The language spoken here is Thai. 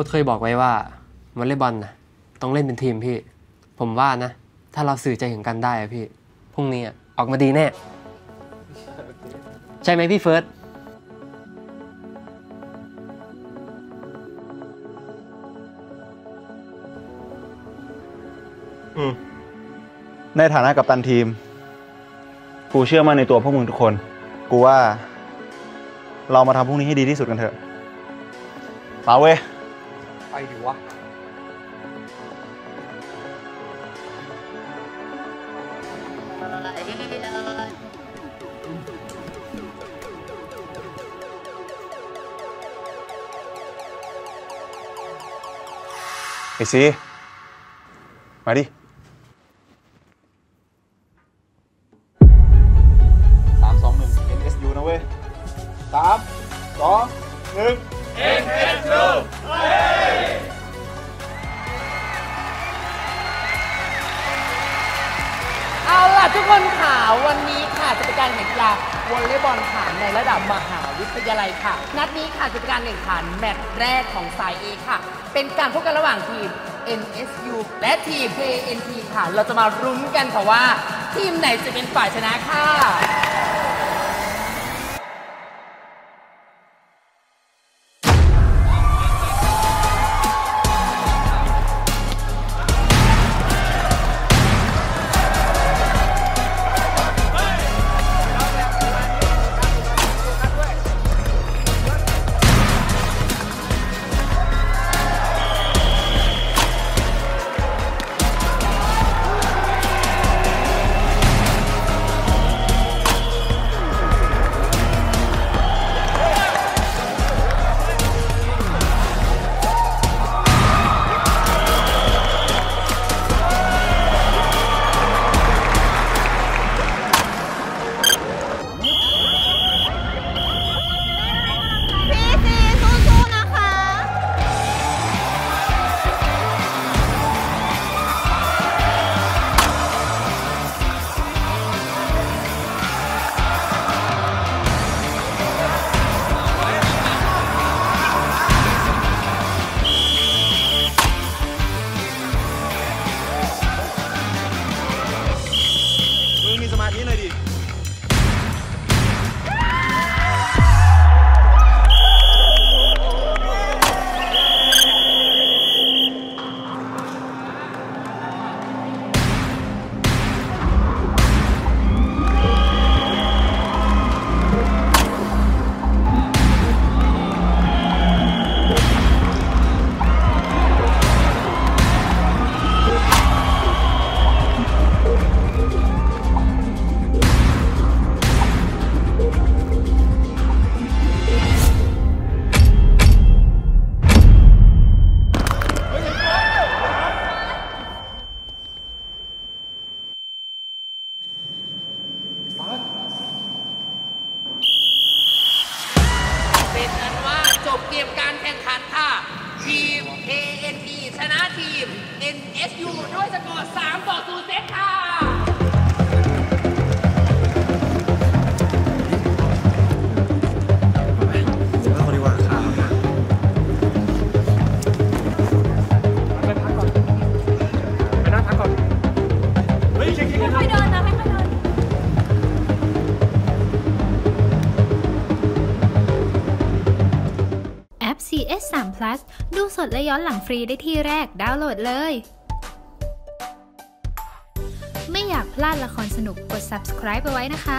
ค้ชเคยบอกไว้ว่าวอลเลย์บอลนะต้องเล่นเป็นทีมพี่ผมว่านะถ้าเราสื่อใจถึงกันได้อะพี่พรุ่งนี้ออกมาดีแน่ใช่ไหมพี่เฟิร์สในฐานะกัปตันทีมกูเชื่อมั่นในตัวพวกมึงทุกคนกูว่าเรามาทำพวกนี้ให้ดีที่สุดกันเถอะป่าวเว้ยไปดิวะไอ้ซีมาดิ3 2 1 NSU นะเว้ย3 2 1 NSU เฮ้ยเอาล่ะทุกคนค่ะวันนี้ค่ะจะเป็นการแข่งกีฬาวอลเลย์บอลค่ะในระดับมหาวิทยาลัยค่ะนัดนี้ค่ะจะเป็นการแข่งขันแมตช์แรกของสาย A ค่ะเป็นการพบกันระหว่างทีม NSU และทีม PNT ค่ะเราจะมาลุ้นกันค่ะว่าทีมไหนจะเป็นฝ่ายชนะค่ะเป็นอันว่าจบเกมการแข่งขันค่ะทีม PNT ชนะทีม NSU ด้วยสกอร์ 3-0 เซตค่ะ3 plus ดูสดและย้อนหลังฟรีได้ที่แรกดาวน์โหลดเลยไม่อยากพลาดละครสนุกกด subscribe ไปไว้นะคะ